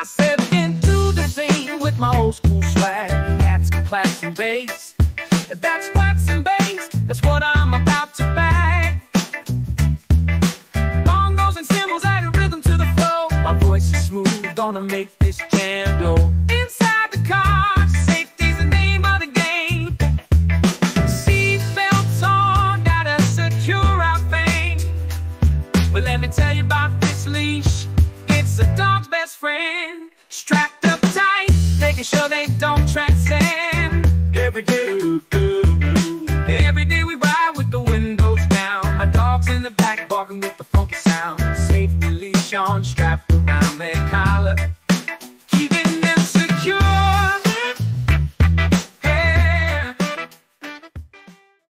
I stepped into the scene with my old school swag. Hats, claps, and bass. That's claps and bass. That's what I'm about to bag. Bongos and cymbals add a rhythm to the flow. My voice is smooth, gonna make this jam go. Inside the car, safety's the name of the game. Seatbelts on, gotta secure our fame. But let me tell you about this leash. It's a dog's best friend, strapped up tight, making sure they don't track.